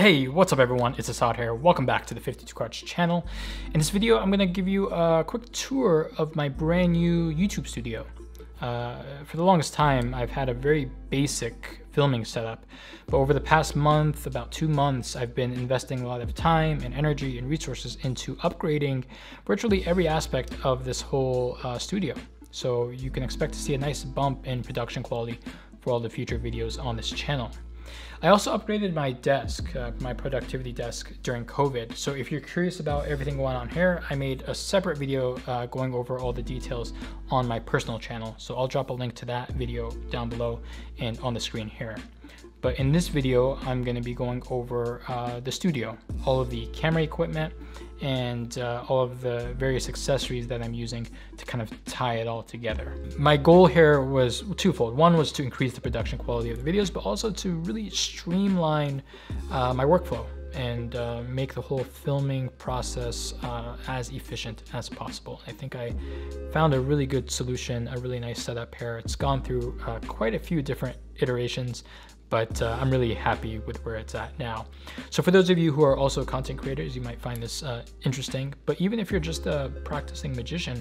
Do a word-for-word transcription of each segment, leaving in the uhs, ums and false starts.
Hey, what's up everyone, it's Asad here. Welcome back to the fifty-two Kards channel. In this video, I'm gonna give you a quick tour of my brand new YouTube studio. Uh, for the longest time, I've had a very basic filming setup, but over the past month, about two months, I've been investing a lot of time and energy and resources into upgrading virtually every aspect of this whole uh, studio. So you can expect to see a nice bump in production quality for all the future videos on this channel. I also upgraded my desk, uh, my productivity desk during COVID. So if you're curious about everything going on here, I made a separate video uh, going over all the details on my personal channel. So I'll drop a link to that video down below and on the screen here. But in this video, I'm gonna be going over uh, the studio, all of the camera equipment, and uh, all of the various accessories that I'm using to kind of tie it all together. My goal here was twofold. One was to increase the production quality of the videos, but also to really streamline uh, my workflow and uh, make the whole filming process uh, as efficient as possible. I think I found a really good solution, a really nice setup here. It's gone through uh, quite a few different iterations, but uh, I'm really happy with where it's at now. So for those of you who are also content creators, you might find this uh, interesting, but even if you're just a practicing magician,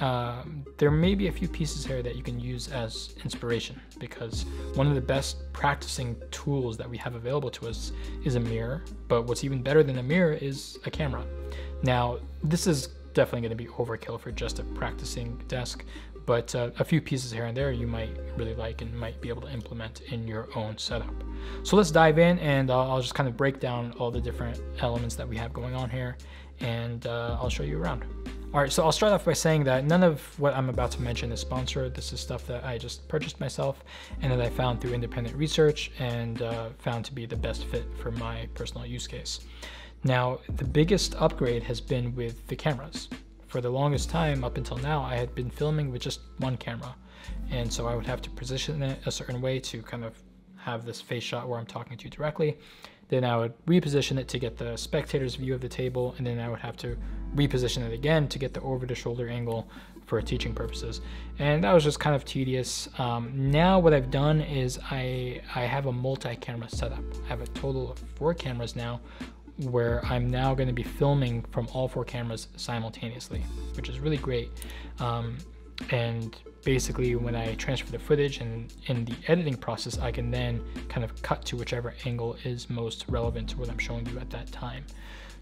uh, there may be a few pieces here that you can use as inspiration, because one of the best practicing tools that we have available to us is a mirror, but what's even better than a mirror is a camera. Now, this is definitely gonna be overkill for just a practicing desk, but uh, a few pieces here and there you might really like and might be able to implement in your own setup. So let's dive in, and uh, I'll just kind of break down all the different elements that we have going on here, and uh, I'll show you around. All right, so I'll start off by saying that none of what I'm about to mention is sponsored. This is stuff that I just purchased myself and that I found through independent research and uh, found to be the best fit for my personal use case. Now, the biggest upgrade has been with the cameras. For the longest time, up until now, I had been filming with just one camera. And so I would have to position it a certain way to kind of have this face shot where I'm talking to you directly. Then I would reposition it to get the spectator's view of the table. And then I would have to reposition it again to get the over the shoulder angle for teaching purposes. And that was just kind of tedious. Um, now what I've done is I, I have a multi-camera setup. I have a total of four cameras now, where I'm now going to be filming from all four cameras simultaneously, which is really great. Um, and basically when I transfer the footage and in the editing process, I can then kind of cut to whichever angle is most relevant to what I'm showing you at that time.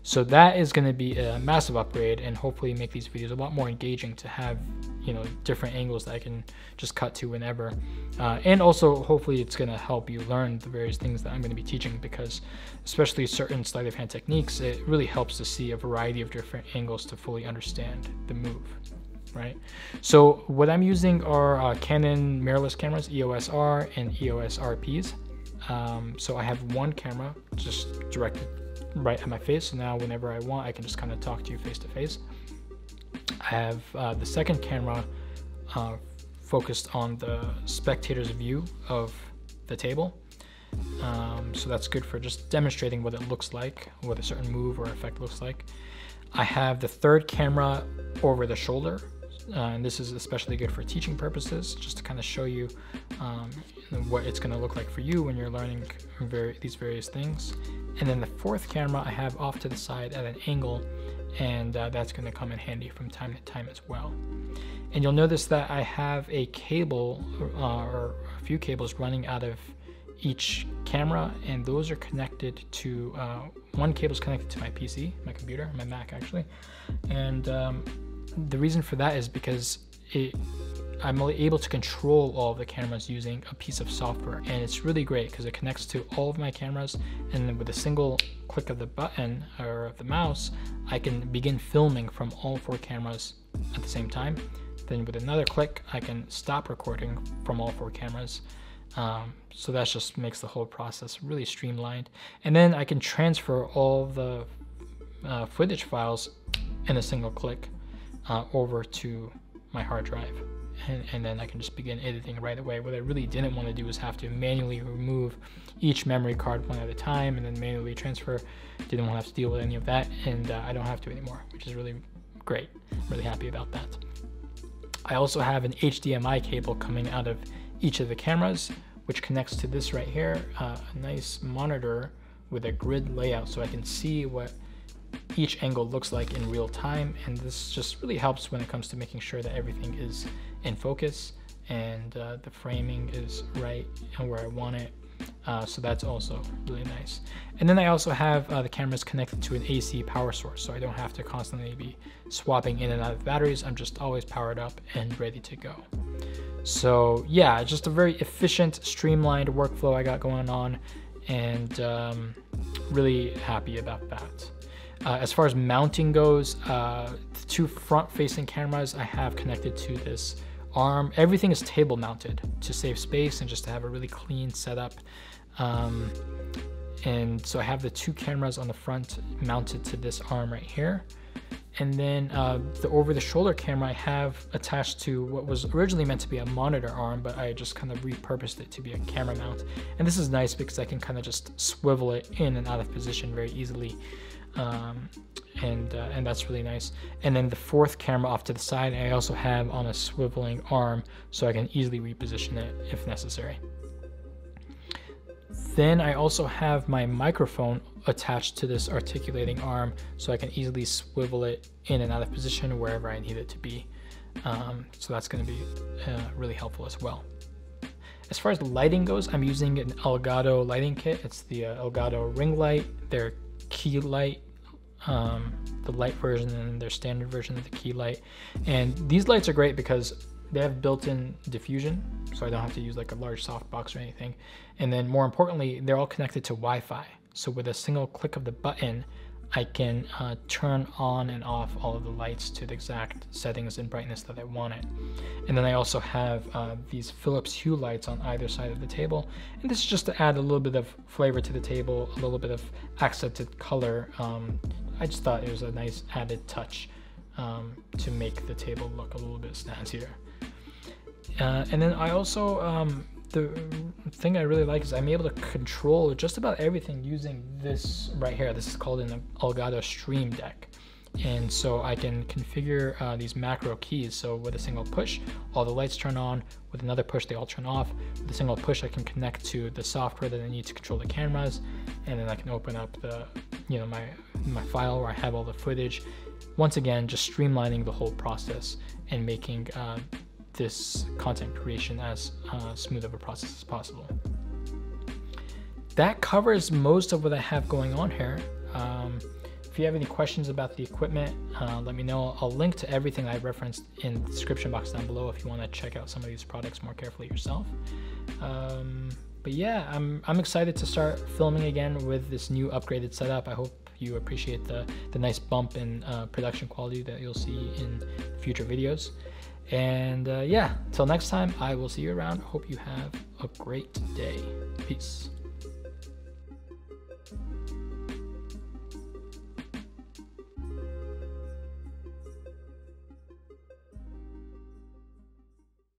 So that is going to be a massive upgrade and hopefully make these videos a lot more engaging to have, you know, different angles that I can just cut to whenever. Uh, and also hopefully it's going to help you learn the various things that I'm going to be teaching, because especially certain sleight of hand techniques, it really helps to see a variety of different angles to fully understand the move, right? So what I'm using are uh, Canon mirrorless cameras, E O S R and E O S R Ps. Um, so I have one camera just directed right at my face, so now whenever I want, I can just kind of talk to you face to face. I have uh, the second camera uh, focused on the spectator's view of the table, um, so that's good for just demonstrating what it looks like, what a certain move or effect looks like. I have the third camera over the shoulder, uh, and this is especially good for teaching purposes, just to kind of show you um, what it's going to look like for you when you're learning very, these various things. And then the fourth camera I have off to the side at an angle, and uh, that's going to come in handy from time to time as well. And you'll notice that I have a cable uh, or a few cables running out of each camera, and those are connected to uh, one cable is connected to my P C, my computer, my Mac actually. And um, the reason for that is because it I'm able to control all of the cameras using a piece of software, and it's really great because it connects to all of my cameras, and then with a single click of the button or of the mouse, I can begin filming from all four cameras at the same time. Then with another click, I can stop recording from all four cameras. Um, so that just makes the whole process really streamlined. And then I can transfer all the uh, footage files in a single click uh, over to my hard drive. And, and then I can just begin editing right away. What I really didn't want to do was have to manually remove each memory card one at a time and then manually transfer. Didn't want to have to deal with any of that, and uh, I don't have to anymore, which is really great. I'm really happy about that. I also have an H D M I cable coming out of each of the cameras, which connects to this right here, uh, a nice monitor with a grid layout so I can see what each angle looks like in real time. And this just really helps when it comes to making sure that everything is in focus and uh, the framing is right and where I want it. Uh, so that's also really nice. And then I also have uh, the cameras connected to an A C power source, so I don't have to constantly be swapping in and out of batteries. I'm just always powered up and ready to go. So yeah, just a very efficient, streamlined workflow I got going on, and um, really happy about that. Uh, as far as mounting goes, uh, the two front-facing cameras I have connected to this arm. Everything is table mounted to save space and just to have a really clean setup. Um, and so I have the two cameras on the front mounted to this arm right here. And then uh, the over-the-shoulder camera I have attached to what was originally meant to be a monitor arm, but I just kind of repurposed it to be a camera mount. And this is nice because I can kind of just swivel it in and out of position very easily. Um, and, uh, and that's really nice. And then the fourth camera off to the side, I also have on a swiveling arm so I can easily reposition it if necessary. Then I also have my microphone attached to this articulating arm so I can easily swivel it in and out of position wherever I need it to be. Um, so that's going to be uh, really helpful as well. As far as lighting goes, I'm using an Elgato lighting kit. It's the uh, Elgato Ring Light, their Key Light, um, the light version, and their standard version of the Key Light. And these lights are great because they have built-in diffusion, so I don't have to use like a large softbox or anything. And then more importantly, they're all connected to Wi-Fi. So with a single click of the button, I can uh, turn on and off all of the lights to the exact settings and brightness that I want it. And then I also have uh, these Philips Hue lights on either side of the table. And this is just to add a little bit of flavor to the table, a little bit of accented color. Um, I just thought it was a nice added touch um, to make the table look a little bit snazzier. Uh, and then I also, um, the thing I really like is I'm able to control just about everything using this right here. This is called an Elgato Stream Deck. And so I can configure uh, these macro keys. So with a single push, all the lights turn on. With another push, they all turn off. With a single push, I can connect to the software that I need to control the cameras. And then I can open up the, you know, my, my file where I have all the footage. Once again, just streamlining the whole process and making uh, this content creation as uh, smooth of a process as possible. That covers most of what I have going on here. Um, if you have any questions about the equipment, uh, let me know. I'll link to everything I referenced in the description box down below if you want to check out some of these products more carefully yourself. Um, but yeah, I'm, I'm excited to start filming again with this new upgraded setup. I hope you appreciate the, the nice bump in uh, production quality that you'll see in future videos. And uh, yeah, till next time, I will see you around. Hope you have a great day. Peace.